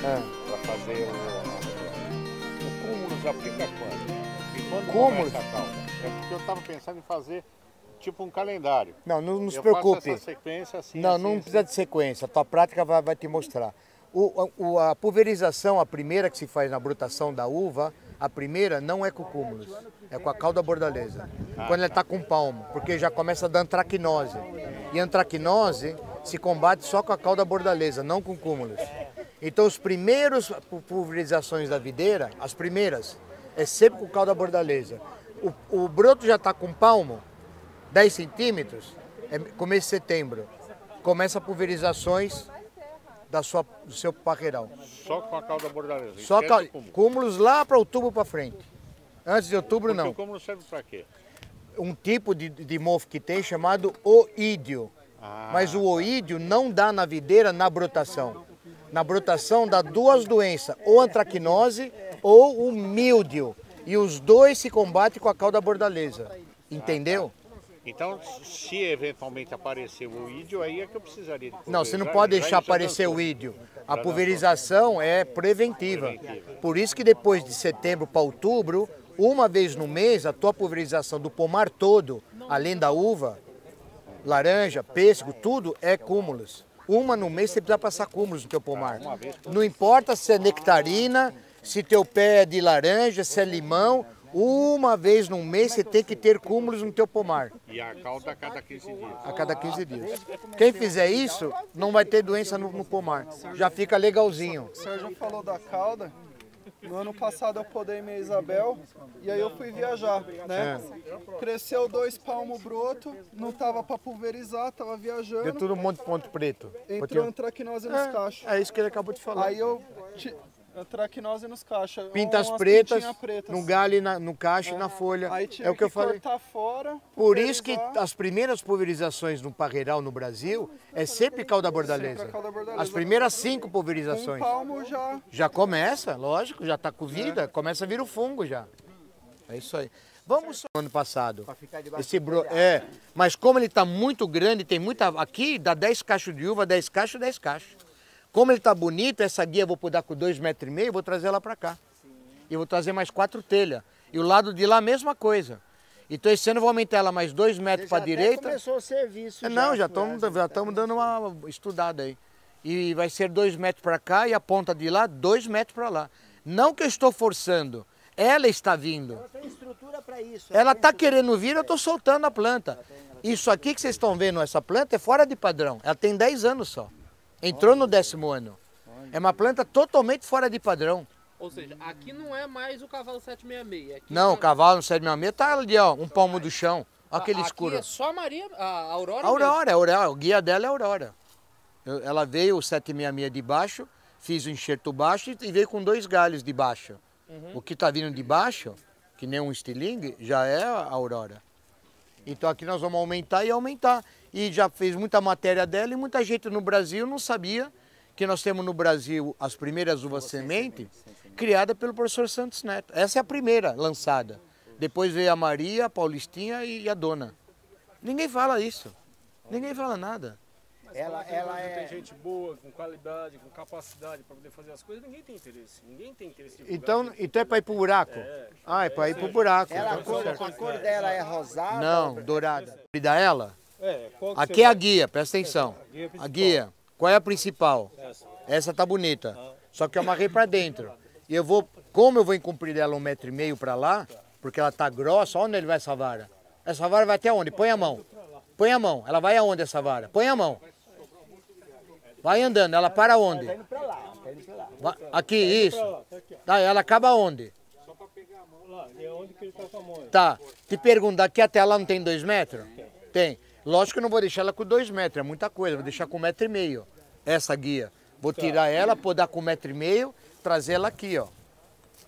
para fazer o cúmulo já fica quando? Cúmulo? É porque eu estava pensando em fazer tipo um calendário. Não, não se preocupe. Essa sequência, assim, não, assim, não precisa de sequência, a tua prática vai te mostrar. A pulverização, a primeira que se faz na brotação da uva, a primeira não é com cúmulos, é com a cauda bordaleza, quando ela está com palmo, porque já começa a dar antracnose. E a antracnose se combate só com a cauda bordaleza, não com cúmulos. Então os primeiros pulverizações da videira, as primeiras, é sempre com cauda bordaleza. O broto já está com palmo, 10 centímetros, é começo de setembro, começa pulverizações do seu parreiral. Só com a cauda bordaleza? Só cúmulos lá para outubro para frente. Antes de outubro não. O cúmulo serve para quê? Um tipo de mofo que tem chamado oídio. Mas o oídio não dá na videira na brotação. Na brotação dá duas doenças, ou antracnose ou o míldio. E os dois se combatem com a cauda bordaleza. Entendeu? Então, se eventualmente aparecer o ídio, aí é que eu precisaria de pulverizar. Não, você não pode deixar aparecer o ídio. A pulverização é preventiva. Por isso que depois de setembro para outubro, uma vez no mês, a tua pulverização do pomar todo, além da uva, laranja, pêssego, tudo é cúmulos. Uma no mês você precisa passar cúmulos no teu pomar. Não importa se é nectarina, se teu pé é de laranja, se é limão. Uma vez no mês você tem que ter cúmulos no teu pomar. E a cauda a cada 15 dias. A cada 15 dias. Quem fizer isso, não vai ter doença no pomar. Já fica legalzinho. O Sérgio falou da cauda. No ano passado eu podei minha Isabel e aí eu fui viajar, né? É. Cresceu 2 palmos broto, não tava para pulverizar, tava viajando. Deu tudo um monte de ponto preto. Entrou antracnose nos cachos. É isso que ele acabou de falar. Aí eu... Antracnose nos cachos. Pintas pretas, no galho, no cacho e na folha. Aí é o que eu falei. Fora, por isso que as primeiras pulverizações no parreiral no Brasil é sempre cauda bordaleza. Sempre cauda bordaleza. As primeiras 5 pulverizações. Palmo já... já começa, lógico, já está com vida, começa a vir o fungo já. É isso aí. Vamos só ano passado. Esse mas como ele está muito grande, tem muita. Aqui dá 10 cachos de uva, 10 cachos, 10 cachos. Como ele está bonito, essa guia eu vou podar com 2,5 metros, vou trazer ela para cá. E vou trazer mais 4 telhas. E o lado de lá, a mesma coisa. Então esse ano eu vou aumentar ela mais 2 metros para a direita. Já começou o serviço. Não, já estamos dando uma estudada aí. E vai ser 2 metros para cá e a ponta de lá, 2 metros para lá. Não que eu estou forçando, ela está vindo. Ela tem estrutura para isso. Ela está querendo vir, eu estou soltando a planta. Isso aqui que vocês estão vendo, essa planta, é fora de padrão. Ela tem 10 anos só. Entrou no 10º ano. É uma planta totalmente fora de padrão. Ou seja, aqui não é mais o cavalo 766. Aqui não, o cavalo 766 está ali, ó, um palmo do chão. Olha aquele escuro. É só a Maria, a Aurora. Aurora, o guia dela é a Aurora. Ela veio o 766 de baixo, fiz o enxerto baixo e veio com 2 galhos de baixo. O que está vindo de baixo, que nem um estilingue, já é a Aurora. Então aqui nós vamos aumentar e aumentar. E já fez muita matéria dela e muita gente no Brasil não sabia que nós temos no Brasil as primeiras uvas semente, criada pelo professor Santos Neto. Essa é a primeira lançada. Depois veio a Maria, a Paulistinha e a Dona. Ninguém fala isso. Ninguém fala nada. Tem gente boa, com qualidade, com capacidade para poder fazer as coisas, ninguém tem interesse. Ninguém tem interesse. Então é para ir para o buraco? É para ir para o buraco. A cor dela é rosada? Não, dourada. E da ela? Aqui é a guia, presta atenção. A guia, qual é a principal? Essa tá bonita, só que eu amarrei para dentro. E eu vou, como eu vou incumprir dela 1,5 metro para lá, porque ela tá grossa, olha onde ele vai essa vara. Essa vara vai até onde? Põe a mão. Põe a mão. Ela vai aonde essa vara? Põe a mão. Vai andando, ela para onde? Aqui, isso. Tá, ela acaba onde? Só para pegar a mão lá, é onde que ele tá com a mão. Tá, te perguntar, aqui até lá não tem 2 metros? Tem. Lógico que eu não vou deixar ela com 2 metros, é muita coisa, vou deixar com 1,5 metro, essa guia. Vou tirar ela, podar com 1,5 metro, trazer ela aqui, ó.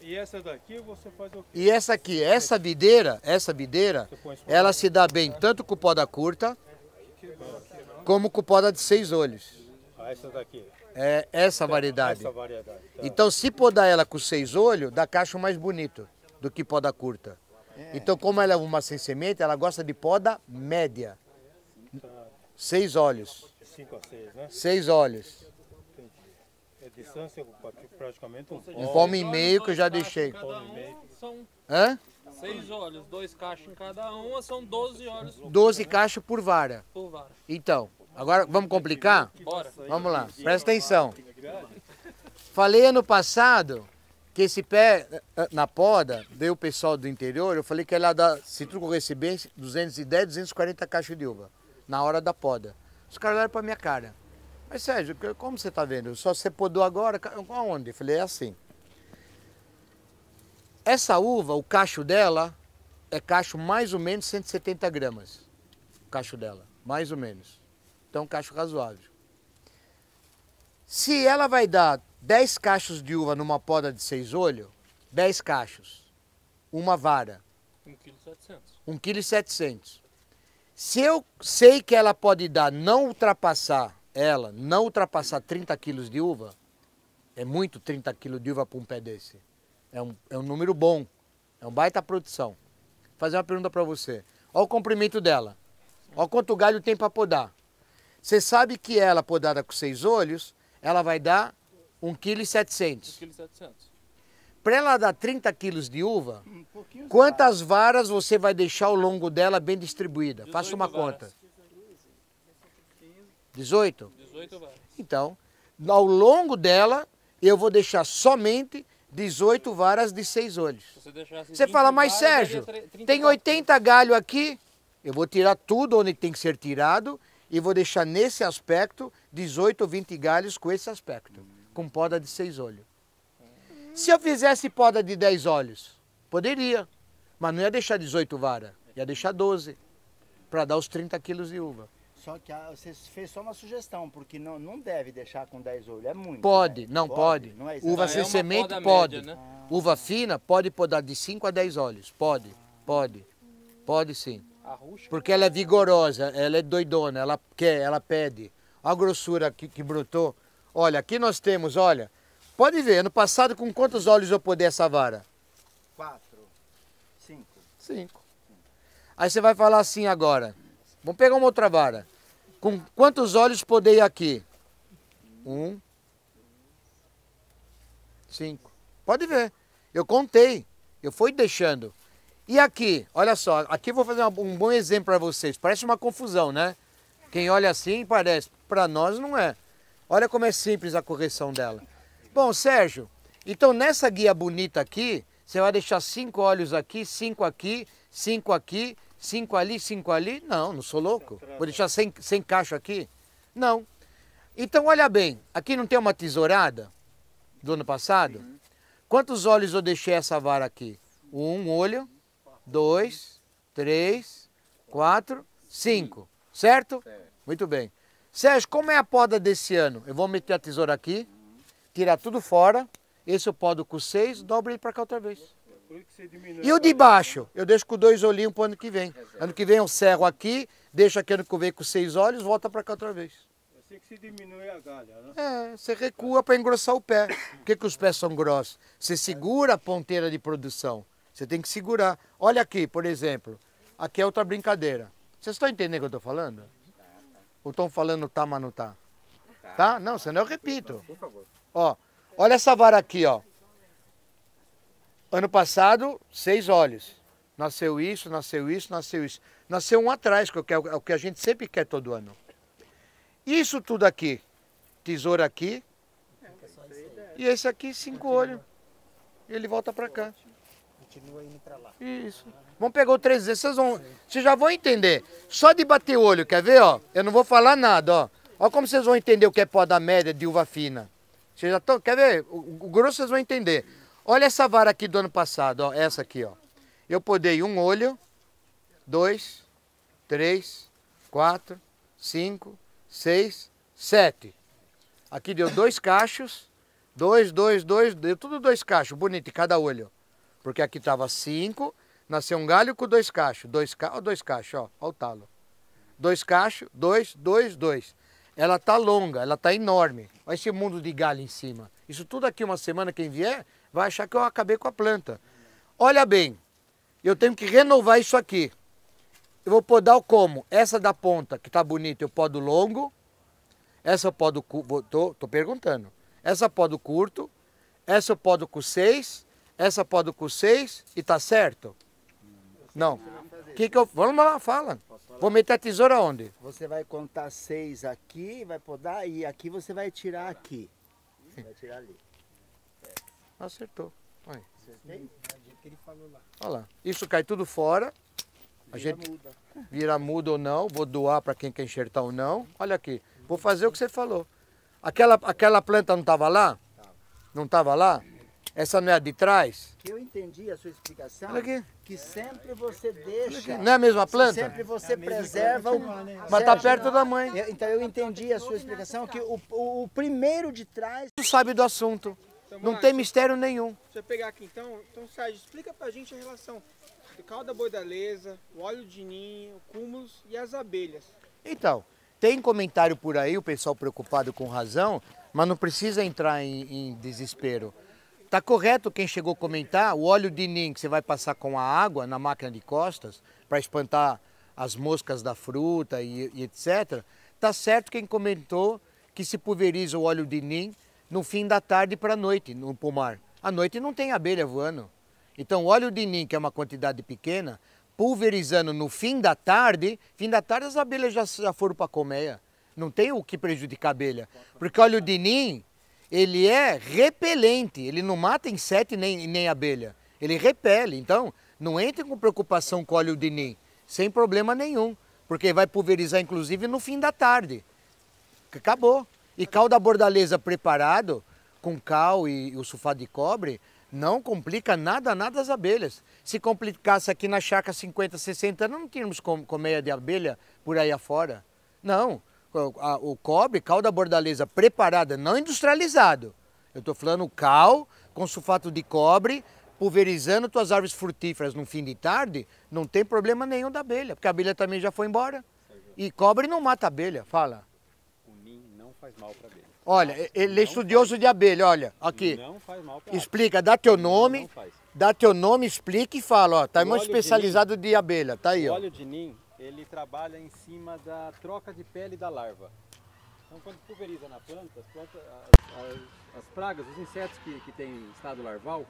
E essa daqui você faz o quê? E essa aqui, essa videira, ela se dá bem tanto com poda curta, como com poda de 6 olhos. Essa daqui? É, essa variedade. Então se podar ela com 6 olhos, dá cacho mais bonito do que poda curta. Então como ela é uma sem semente, ela gosta de poda média. 6 olhos. 5 a 6, né? 6 olhos. Entendi. É distância praticamente um palmo e meio que eu já deixei. São 6 olhos, 2 cachos em cada uma, são 12 olhos. 12 cachos por vara. Por vara. Então, agora vamos complicar? Bora. Vamos lá, presta atenção. Falei ano passado que esse pé na poda, deu o pessoal do interior, eu falei que ela dá, se tu receber 210, 240 cachos de uva na hora da poda. Os caras olharam pra minha cara. Mas Sérgio, como você tá vendo? Só você podou agora, aonde? Eu falei, é assim. Essa uva, o cacho dela, é cacho mais ou menos 170 gramas. O cacho dela, mais ou menos. Então, cacho razoável. Se ela vai dar 10 cachos de uva numa poda de 6 olhos, 10 cachos, uma vara. 1,7 kg. 1,7 kg. Se eu sei que ela pode dar, não ultrapassar ela, não ultrapassar 30 quilos de uva, é muito 30 quilos de uva para um pé desse. É um número bom, é um baita produção. Vou fazer uma pergunta para você. Olha o comprimento dela, olha quanto galho tem para podar. Você sabe que ela, podada com 6 olhos, ela vai dar 1,7 kg. Para ela dar 30 quilos de uva, quantas varas você vai deixar ao longo dela bem distribuída? Faça uma conta. 18? 18 varas. Então, ao longo dela, eu vou deixar somente 18 varas de 6 olhos. Você fala, mas Sérgio, tem 80 galhos aqui, eu vou tirar tudo onde tem que ser tirado e vou deixar nesse aspecto 18 ou 20 galhos com esse aspecto, com poda de 6 olhos. Se eu fizesse poda de 10 olhos, poderia, mas não ia deixar 18 varas, ia deixar 12, para dar os 30 quilos de uva. Só que você fez só uma sugestão, porque não deve deixar com 10 olhos, é muito. Pode, né? Não pode. Pode. Não é uva sem semente, pode. Média, né? Uva fina, pode podar de 5 a 10 olhos, pode, pode, pode sim. Porque ela é vigorosa, ela é doidona, ela quer, ela pede. A grossura que brotou, olha, aqui nós temos, olha, pode ver, ano passado com quantos olhos eu podei essa vara? 4, 5. Aí você vai falar assim agora, vamos pegar uma outra vara. Com quantos olhos podei aqui? 1, 5. Pode ver, eu contei, eu fui deixando. E aqui, olha só, aqui eu vou fazer um bom exemplo para vocês, parece uma confusão, né? Quem olha assim parece, para nós não é. Olha como é simples a correção dela. Bom, Sérgio, então nessa guia bonita aqui, você vai deixar 5 olhos aqui, 5 aqui, 5 aqui, 5 ali, 5 ali? Não, não sou louco. Vou deixar sem cacho aqui? Não. Então, olha bem, aqui não tem uma tesourada do ano passado? Quantos olhos eu deixei essa vara aqui? 1 olho, 2, 3, 4, 5. Certo? Muito bem. Sérgio, como é a poda desse ano? Eu vou meter a tesoura aqui. Tirar tudo fora, esse eu podo com 6, dobro ele para cá outra vez. E o de baixo? Eu deixo com 2 olhinhos para o ano que vem. Ano que vem eu serro aqui, deixo aqui ano que vem com 6 olhos, volta para cá outra vez. Eu sei que você diminui a galha, né? É, você recua para engrossar o pé. Por que os pés são grossos? Você segura a ponteira de produção. Você tem que segurar. Olha aqui, por exemplo. Aqui é outra brincadeira. Vocês estão entendendo o que eu estou falando? Ou estão falando tá, mas não tá? Tá? Não, senão eu repito. Por favor. Ó, olha essa vara aqui, ó. Ano passado, 6 olhos. Nasceu isso, nasceu isso, nasceu isso. Nasceu um atrás, que é o que a gente sempre quer todo ano. Isso tudo aqui. Tesoura aqui. E esse aqui, 5 olhos. E ele volta pra cá. Continua indo pra lá. Isso. Vamos pegar o 3D, vocês já vão entender. Só de bater o olho, quer ver, ó? Eu não vou falar nada, ó. Olha como vocês vão entender o que é poda média de uva fina. Vocês já estão, quer ver? O grosso vocês vão entender. Olha essa vara aqui do ano passado, ó, essa aqui, ó. Eu podei 1 olho, 2, 3, 4, 5, 6, 7. Aqui deu 2 cachos, 2, 2, 2, deu tudo 2 cachos, bonito, em cada olho. Porque aqui tava 5, nasceu um galho com 2 cachos, 2 cachos, ó, olha o talo. 2 cachos, 2, 2, 2. Ela tá longa, ela tá enorme. Olha esse mundo de galho em cima. Isso tudo aqui uma semana, quem vier, vai achar que eu acabei com a planta. Olha bem, eu tenho que renovar isso aqui. Eu vou podar como? Essa da ponta, que tá bonita, eu podo longo. Essa eu podo... Tô perguntando. essa poda o curto, essa eu podo com 6, essa podo com 6 e tá certo? Não. Que eu... Vamos lá, fala. Vou meter a tesoura onde? Você vai contar 6 aqui, vai podar e aqui você vai tirar aqui. Você vai tirar ali. Acertou. Olha lá. Isso cai tudo fora. A gente vira muda ou não. Vou doar para quem quer enxertar ou não. Olha aqui. Vou fazer o que você falou. Aquela planta não estava lá? Não estava lá? Essa não é a de trás? Eu entendi a sua explicação, que sempre você deixa... Não é a mesma planta? Sempre você preserva... Mas está perto da mãe. Então eu entendi a sua explicação, que o primeiro de trás... Não sabe do assunto, não tem mistério nenhum. Deixa eu pegar aqui então Sérgio, explica pra gente a relação do caldo da boidaleza, o óleo de ninho, o cúmulos e as abelhas. Então, tem comentário por aí, o pessoal preocupado com razão, mas não precisa entrar em desespero. Está correto quem chegou a comentar, o óleo de ninho que você vai passar com a água na máquina de costas para espantar as moscas da fruta e etc. Está certo quem comentou que se pulveriza o óleo de ninho no fim da tarde para a noite no pomar. À noite não tem abelha voando. Então o óleo de ninho, que é uma quantidade pequena, pulverizando no fim da tarde as abelhas já foram para a colmeia. Não tem o que prejudicar a abelha, porque o óleo de ninho... Ele é repelente, ele não mata inseto nem abelha, ele repele. Então, não entre com preocupação com óleo de ninho, sem problema nenhum, porque vai pulverizar inclusive no fim da tarde. Acabou. E caldo da bordaleza preparado, com cal e o sulfato de cobre, não complica nada as abelhas. Se complicasse aqui na chácara 50, 60 anos, não tínhamos colmeia de abelha por aí afora. Não. O cobre, cal da bordaleza preparada, não industrializado. Eu estou falando cal com sulfato de cobre, pulverizando tuas árvores frutíferas no fim de tarde, não tem problema nenhum da abelha, porque a abelha também já foi embora. E cobre não mata a abelha, fala. O ninho não faz mal para a abelha. Olha, ele é estudioso de abelha, olha, aqui. Não faz mal para a abelha. Explica, dá teu nome, explica e fala, ó, tá irmão especializado de abelha, tá aí, ó. O óleo de ninho, ele trabalha em cima da troca de pele da larva. Então, quando pulveriza na planta, as pragas, os insetos que têm estado larval,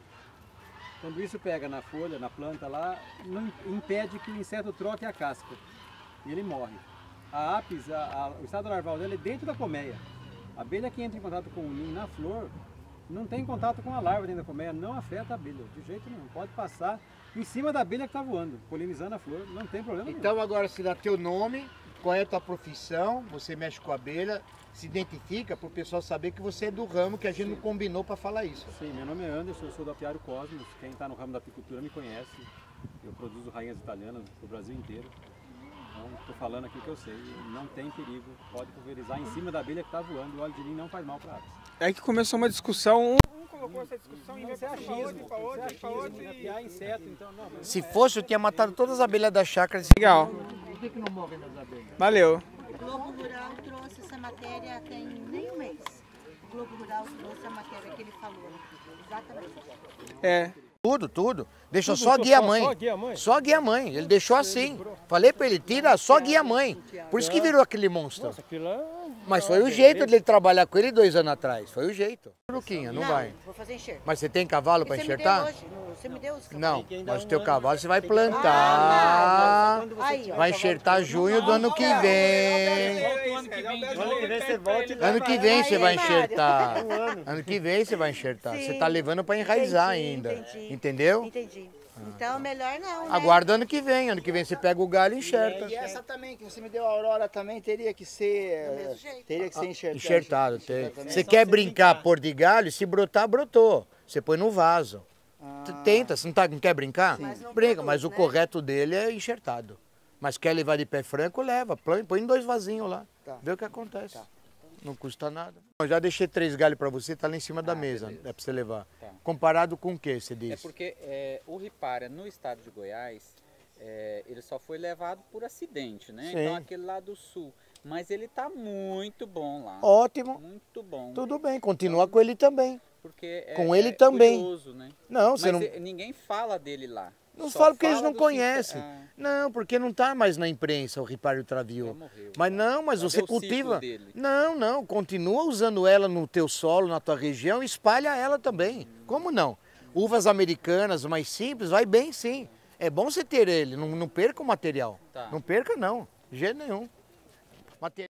quando isso pega na folha, na planta lá, não impede que o inseto troque a casca e ele morre. A apis, o estado larval dela é dentro da colmeia. A abelha que entra em contato com o ninho na flor não tem contato com a larva dentro da colmeia, não afeta a abelha, de jeito nenhum, pode passar em cima da abelha que está voando, polinizando a flor, não tem problema nenhum. Então agora se dá teu nome, qual é a tua profissão, você mexe com a abelha, se identifica para o pessoal saber que você é do ramo, que a gente não combinou para falar isso. Sim, meu nome é Anderson, eu sou do Apiário Cosmos, quem está no ramo da apicultura me conhece, eu produzo rainhas italianas no Brasil inteiro. Então, estou falando aqui que eu sei, não tem perigo, pode pulverizar em cima da abelha que está voando, o óleo de ninho não faz mal para a árvore. É que começou uma discussão, um colocou essa discussão em vez de para outro e apiar inseto, então não. Se fosse, eu tinha matado todas as abelhas da chácara. Legal. Por que não movem as abelhas? Valeu. O Globo Rural trouxe essa matéria tem nem um mês. O Globo Rural trouxe a matéria que ele falou, exatamente. É. Tudo. Deixou só guia mãe. Só guia mãe. Ele deixou assim. Falei para ele, tira só guia mãe. Por isso que virou aquele monstro. Mas foi o jeito de ele trabalhar com ele 2 anos atrás. Foi o jeito. Luquinha, não vai. Vou fazer enxerto. Mas você tem cavalo para enxertar? Você me deu os cavalos. Não, mas o teu cavalo você vai plantar. Vai enxertar junho do ano que vem. Ano que vem você vai enxertar. Ano que vem você vai enxertar. Você está levando para enraizar ainda. Entendeu? Entendi. Então melhor não, né? Aguarda ano que vem você pega o galho e enxerta. E essa também, que você me deu a Aurora também, teria que ser enxertada. Você quer brincar, pôr de galho, se brotar, brotou. Você põe no vaso. Tenta, você não quer brincar? Brinca, mas o correto dele é enxertado. Mas quer levar de pé franco, leva. Põe em 2 vasinhos lá, vê o que acontece. Não custa nada. Eu já deixei 3 galhos para você, tá lá em cima da mesa, beleza. É para você levar. Tá. Comparado com o que você disse? É porque o Riparia, no estado de Goiás, ele só foi levado por acidente, né? Sim. Então aquele lá do sul. Mas ele tá muito bom lá. Ótimo. Muito bom. Tudo bem, continua então, com ele também. Porque é curioso, né? Não, você Mas ninguém fala dele lá. Não falo porque eles não conhecem. Não, porque não está mais na imprensa o Riparia Traviô. Mas não, mas você cultiva. Não, não, continua usando ela no teu solo, na tua região, e espalha ela também. Como não? Uvas americanas, mais simples, vai bem sim. É bom você ter ele, não perca o material. Tá. Não perca não, de jeito nenhum. Material.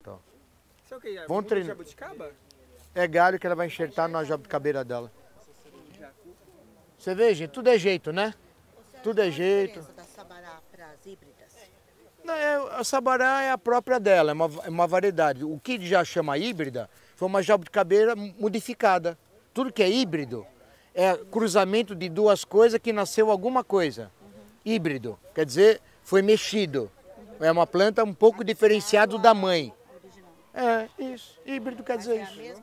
Então. Isso é o que? É bom treinar. Jabuticaba? É galho que ela vai enxertar na jabuticabeira dela. Você vê, gente, tudo é jeito, né? Tudo é jeito. Da Sabará para as híbridas? Não, a Sabará é a própria dela, é uma variedade. O que já chama híbrida foi uma jabuticabeira modificada. Tudo que é híbrido é cruzamento de duas coisas que nasceu alguma coisa. Híbrido, quer dizer, foi mexido. É uma planta um pouco diferenciada da mãe. É, isso. Híbrido quer dizer isso.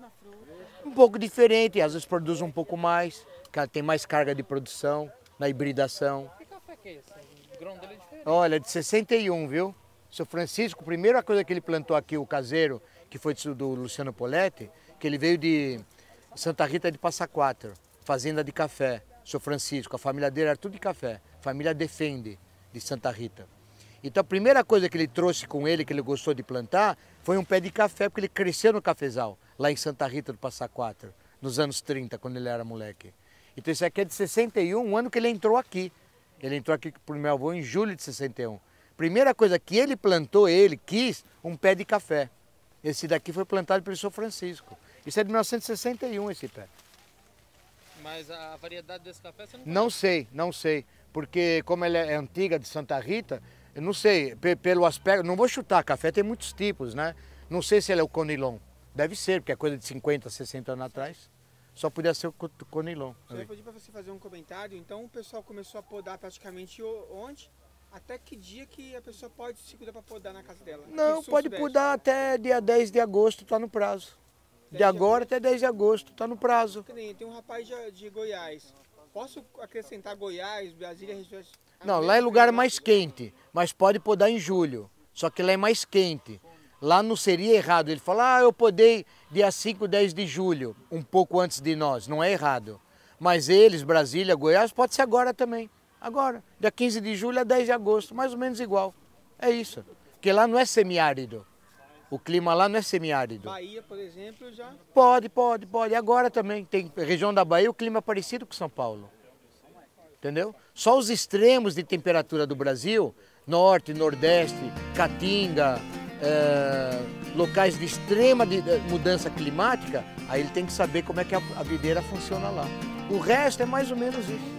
Um pouco diferente, às vezes produz um pouco mais. Tem mais carga de produção na hibridação. Que café que é esse? O grão dele é diferente. Olha, de 61, viu? Seu Francisco, primeira coisa que ele plantou aqui, o caseiro, que foi do Luciano Poletti, que ele veio de Santa Rita de Passa Quatro, fazenda de café. Seu Francisco, a família dele era tudo de café. Família Defende, de Santa Rita. Então a primeira coisa que ele trouxe com ele, que ele gostou de plantar, foi um pé de café, porque ele cresceu no cafezal, lá em Santa Rita de Passa Quatro, nos anos 30, quando ele era moleque. Então esse aqui é de 61, um ano que ele entrou aqui. Ele entrou aqui pro meu avô em julho de 61. Primeira coisa que ele plantou, ele quis, um pé de café. Esse daqui foi plantado pelo São Francisco. Isso é de 1961 esse pé. Mas a variedade desse café você não conhece? Não sei, não sei. Porque como ela é antiga de Santa Rita, eu não sei, pelo aspecto, não vou chutar, café tem muitos tipos, né? Não sei se ele é o Conilon. Deve ser, porque é coisa de 50, 60 anos atrás. Só podia ser o Conilon. Eu pedi para você fazer um comentário, então o pessoal começou a podar praticamente ontem, até que dia que a pessoa pode se cuidar para podar na casa dela? Não, pode podar até dia 10 de agosto, está no prazo. De agora até 10 de agosto, está no prazo. Tem um rapaz de Goiás, posso acrescentar Goiás, Brasília, regiões... Não, lá é lugar mais quente, mas pode podar em julho, só que lá é mais quente. Lá não seria errado. Ele fala, ah, eu podei dia 5, 10 de julho, um pouco antes de nós. Não é errado. Mas eles, Brasília, Goiás, pode ser agora também. Agora, dia 15 de julho a 10 de agosto, mais ou menos igual. É isso. Porque lá não é semiárido. O clima lá não é semiárido. Bahia, por exemplo, já? Pode. Agora também. Tem região da Bahia, o clima é parecido com São Paulo. Entendeu? Só os extremos de temperatura do Brasil, norte, nordeste, Caatinga... locais de extrema mudança climática, aí ele tem que saber como é que a videira funciona lá. O resto é mais ou menos isso.